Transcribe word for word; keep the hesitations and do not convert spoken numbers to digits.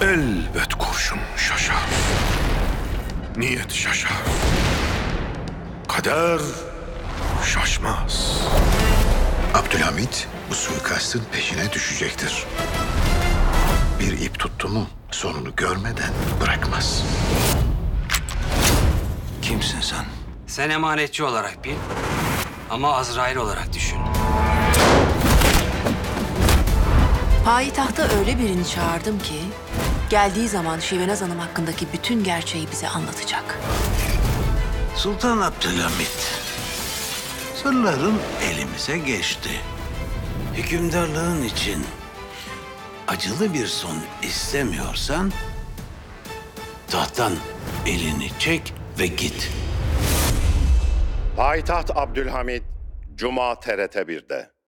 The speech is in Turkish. Elbet kurşun şaşa, niyet şaşa, kader şaşmaz. Abdülhamit bu suikastın peşine düşecektir. Bir ip tuttu mu sonunu görmeden bırakmaz. Kimsin sen? Sen emanetçi olarak bil ama Azrail olarak düşün. Payitahta öyle birini çağırdım ki geldiği zaman Şivenaz Hanım hakkındaki bütün gerçeği bize anlatacak. Sultan Abdülhamid, sırların elimize geçti. Hükümdarlığın için acılı bir son istemiyorsan tahttan elini çek ve git. Payitaht Abdülhamid, Cuma T R T bir'de.